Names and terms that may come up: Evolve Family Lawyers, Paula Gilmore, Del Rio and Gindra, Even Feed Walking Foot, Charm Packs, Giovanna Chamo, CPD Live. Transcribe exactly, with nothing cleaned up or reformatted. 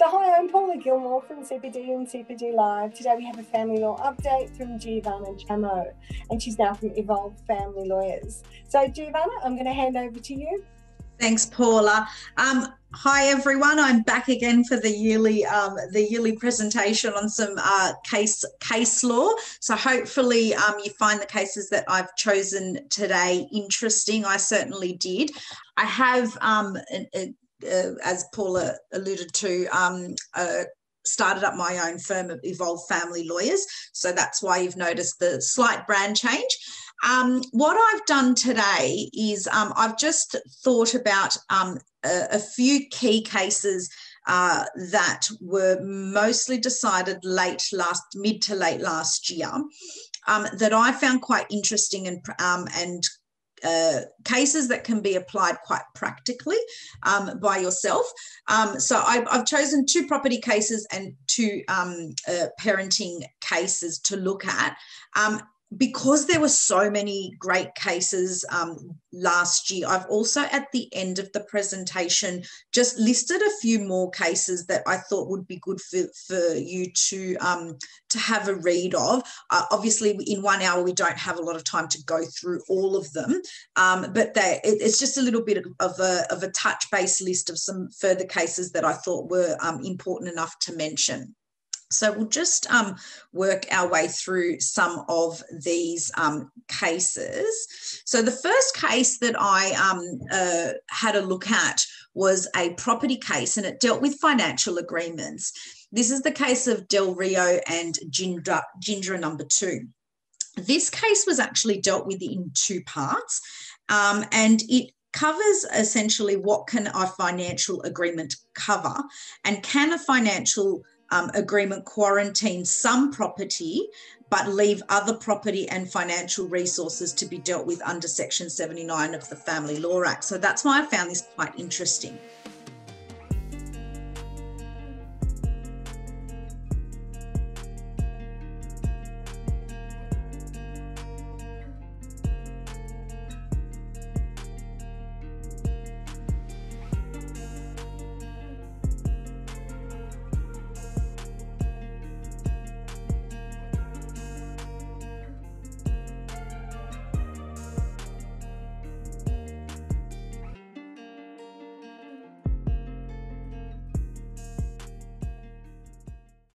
So hi, I'm Paula Gilmore from C P D and C P D Live. Today we have a family law update from Giovanna Chamo, and she's now from Evolve Family Lawyers. So Giovanna, I'm going to hand over to you. Thanks, Paula. Um, hi everyone, I'm back again for the yearly um, the yearly presentation on some uh, case case law. So hopefully um, you find the cases that I've chosen today interesting. I certainly did. I have, um, a, a, Uh, as Paula alluded to, um, uh, started up my own firm of Evolve Family Lawyers. So that's why you've noticed the slight brand change. Um, what I've done today is um, I've just thought about um, a, a few key cases uh, that were mostly decided late last, mid to late last year um, that I found quite interesting and, um, and Uh, cases that can be applied quite practically um, by yourself. Um, so I've, I've chosen two property cases and two um, uh, parenting cases to look at. Um, because there were so many great cases um, last year, I've also at the end of the presentation just listed a few more cases that I thought would be good for, for you to, um, to have a read of. Uh, obviously, in one hour, we don't have a lot of time to go through all of them, um, but they, it, it's just a little bit of a, of a touch base list of some further cases that I thought were um, important enough to mention. So we'll just um, work our way through some of these um, cases. So the first case that I um, uh, had a look at was a property case, and it dealt with financial agreements. This is the case of Del Rio and Gindra, Gindra number two. This case was actually dealt with in two parts, um, and it covers essentially what can a financial agreement cover, and can a financial Um, agreement quarantine some property but leave other property and financial resources to be dealt with under Section seventy-nine of the Family Law Act. So that's why I found this quite interesting.